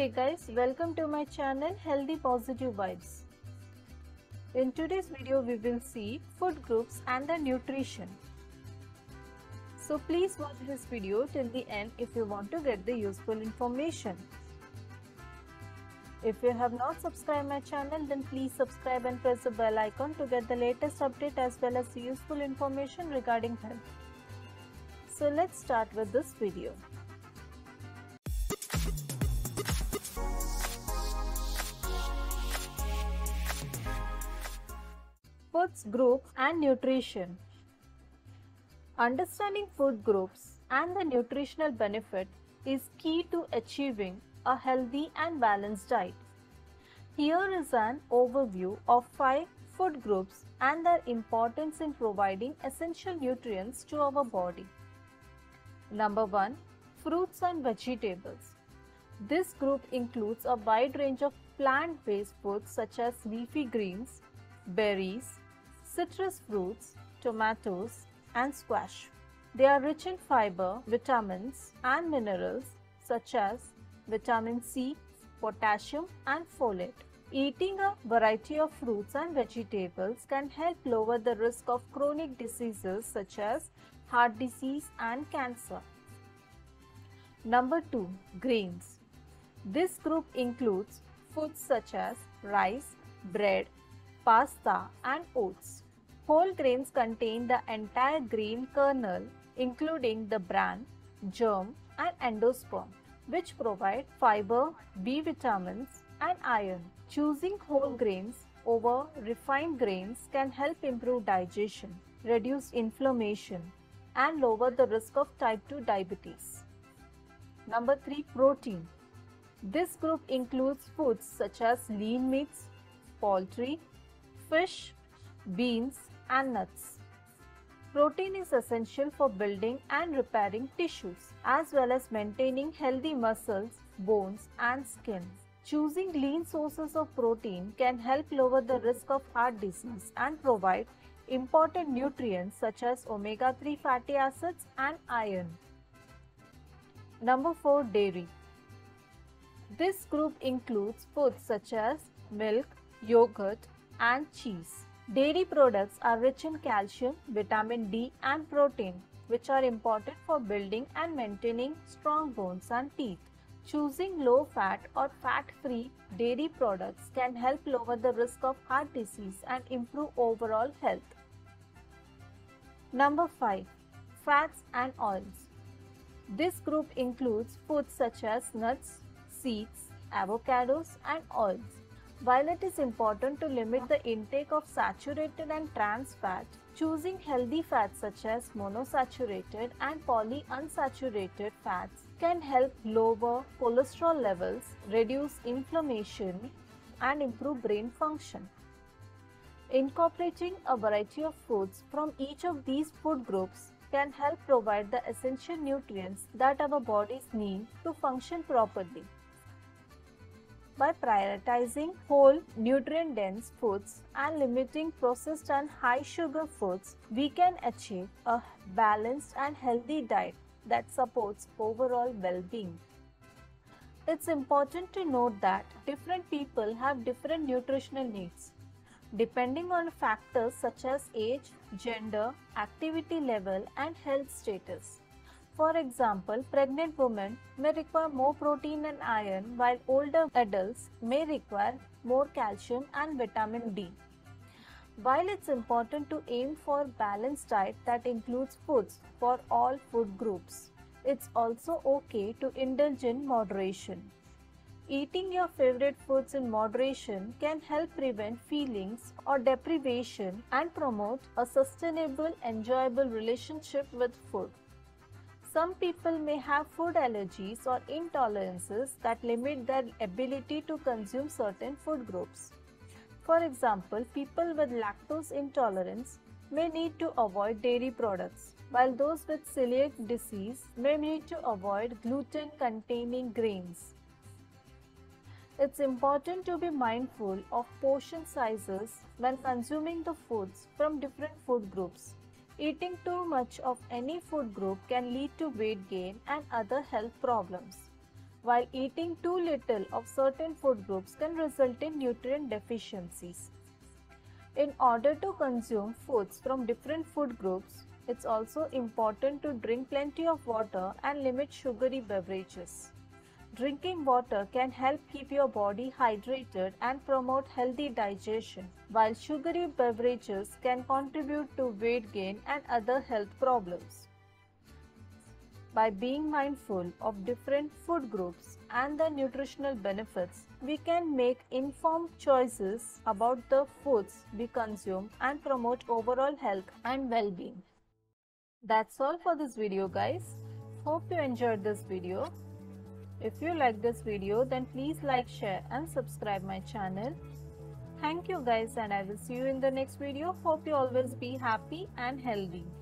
Hey guys, welcome to my channel Healthy Positive Vibes. In today's video we will see food groups and their nutrition. So please watch this video till the end if you want to get the useful information. If you have not subscribed my channel, then please subscribe and press the bell icon to get the latest update as well as useful information regarding health. So let's start with this video. Foods groups and nutrition. Understanding food groups and the nutritional benefit is key to achieving a healthy and balanced diet. Here is an overview of 5 food groups and their importance in providing essential nutrients to our body. Number 1. Fruits and vegetables. This group includes a wide range of plant-based foods such as leafy greens, berries, citrus fruits, tomatoes, and squash. They are rich in fiber, vitamins, and minerals such as vitamin C, potassium, and folate. Eating a variety of fruits and vegetables can help lower the risk of chronic diseases such as heart disease and cancer. Number 2. Grains. This group includes foods such as rice, bread, pasta and oats. Whole grains contain the entire grain kernel including the bran, germ and endosperm, which provide fiber, B vitamins and iron. Choosing whole grains over refined grains can help improve digestion, reduce inflammation and lower the risk of type 2 diabetes. Number 3. Protein. This group includes foods such as lean meats, poultry, fish, beans, and nuts. Protein is essential for building and repairing tissues as well as maintaining healthy muscles, bones, and skin. Choosing lean sources of protein can help lower the risk of heart disease and provide important nutrients such as omega-3 fatty acids and iron. Number 4. Dairy. This group includes foods such as milk, yogurt, and cheese. Dairy products are rich in calcium, vitamin D and protein, which are important for building and maintaining strong bones and teeth. Choosing low-fat or fat-free dairy products can help lower the risk of heart disease and improve overall health. Number 5. Fats and oils. This group includes foods such as nuts, seeds, avocados and oils. While it is important to limit the intake of saturated and trans fat, choosing healthy fats such as monosaturated and polyunsaturated fats can help lower cholesterol levels, reduce inflammation, and improve brain function. Incorporating a variety of foods from each of these food groups can help provide the essential nutrients that our bodies need to function properly. By prioritizing whole, nutrient-dense foods and limiting processed and high-sugar foods, we can achieve a balanced and healthy diet that supports overall well-being. It's important to note that different people have different nutritional needs. Depending on factors such as age, gender, activity level, and health status. For example, pregnant women may require more protein and iron, while older adults may require more calcium and vitamin D. While it's important to aim for a balanced diet that includes foods for all food groups, it's also okay to indulge in moderation. Eating your favorite foods in moderation can help prevent feelings or deprivation and promote a sustainable, enjoyable relationship with food. Some people may have food allergies or intolerances that limit their ability to consume certain food groups. For example, people with lactose intolerance may need to avoid dairy products, while those with celiac disease may need to avoid gluten-containing grains. It's important to be mindful of portion sizes when consuming the foods from different food groups. Eating too much of any food group can lead to weight gain and other health problems. while eating too little of certain food groups can result in nutrient deficiencies. In order to consume foods from different food groups, it's also important to drink plenty of water and limit sugary beverages. Drinking water can help keep your body hydrated and promote healthy digestion, while sugary beverages can contribute to weight gain and other health problems. By being mindful of different food groups and their nutritional benefits, we can make informed choices about the foods we consume and promote overall health and well-being. That's all for this video, guys. Hope you enjoyed this video. If you like this video, then please like, share and subscribe my channel. Thank you guys, and I will see you in the next video. Hope you always be happy and healthy.